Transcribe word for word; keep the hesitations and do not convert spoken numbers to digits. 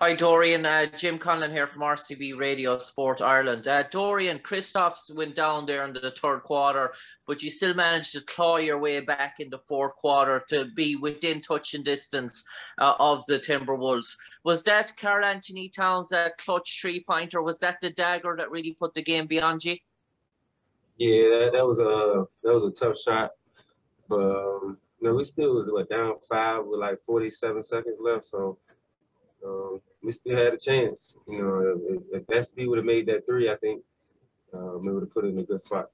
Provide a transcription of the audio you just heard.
Hi, Dorian. Uh, Jim Conlon here from R C B Radio Sport Ireland. Uh, Dorian, Kristoff went down there in the third quarter, but you still managed to claw your way back in the fourth quarter to be within touch and distance uh, of the Timberwolves. Was that Carl Anthony Towns, that clutch three-pointer? Was that the dagger that really put the game beyond you? Yeah, that was a that was a tough shot, but um, no, we still was what, down five with like forty-seven seconds left, so um, we still had a chance. You know, if, if that speed would have made that three, I think um, it would have put it in a good spot.